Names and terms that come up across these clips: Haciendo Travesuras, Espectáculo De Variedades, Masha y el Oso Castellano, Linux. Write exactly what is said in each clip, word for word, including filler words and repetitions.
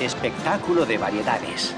Espectáculo de variedades.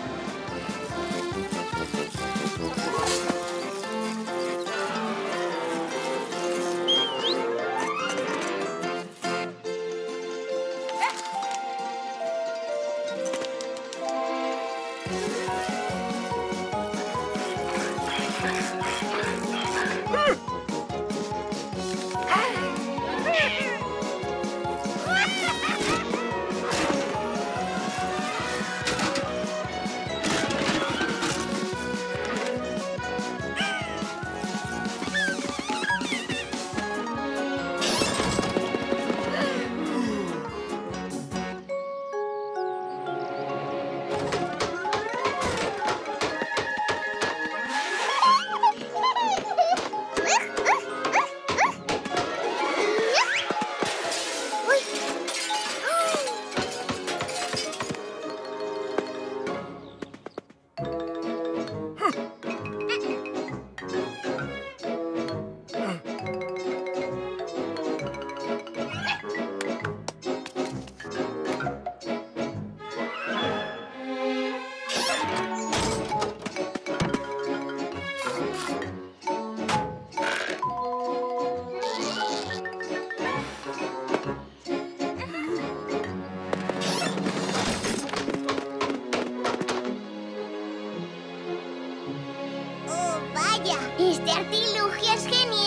¡Este artilugio es genial!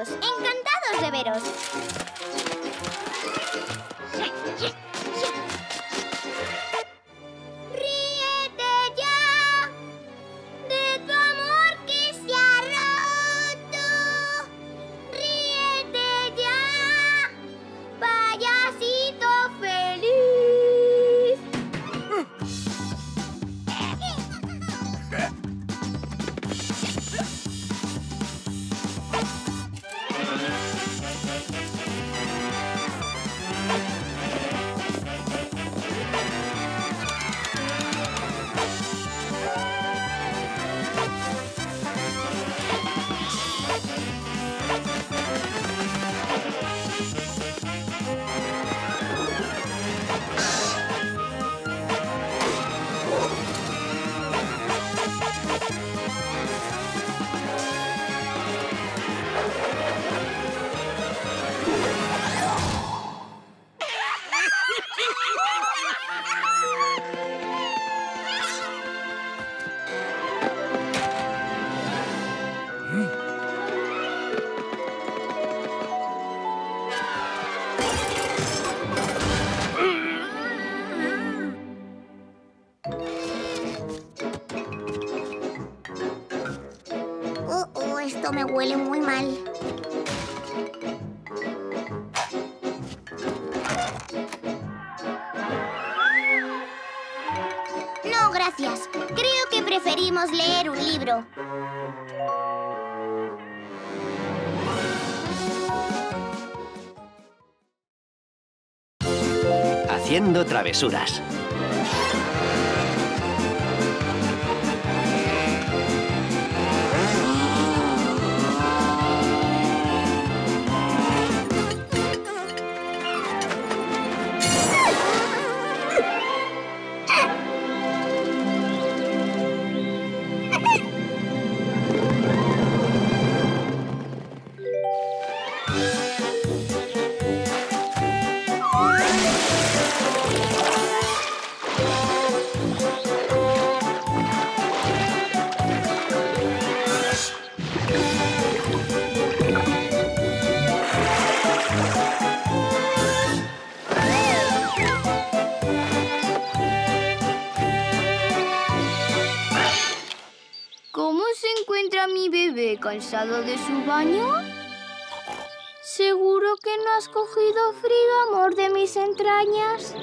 Encantados de veros. Ríete ya de tu amor que se ha roto. Ríete ya, payasito feliz. Me huele muy mal. No, gracias. Creo que preferimos leer un libro. Haciendo travesuras. ¿Cansado de su baño? ¿Seguro que no has cogido frío, amor de mis entrañas?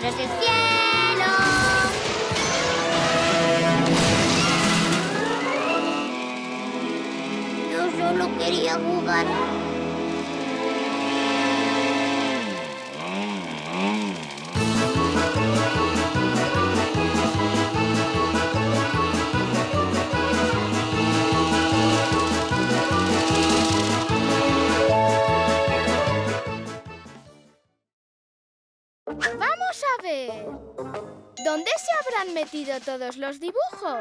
disparos del cielo. Yo solo quería jugar. Vamos a ver. ¿Dónde se habrán metido todos los dibujos?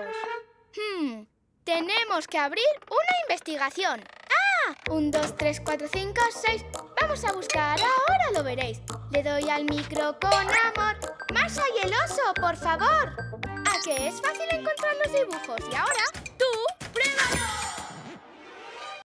Hmm, tenemos que abrir una investigación. ¡Ah! Un, dos, tres, cuatro, cinco, seis. Vamos a buscar, ahora lo veréis. Le doy al micro con amor. Masha y el oso, por favor. ¿A que es fácil encontrar los dibujos? Y ahora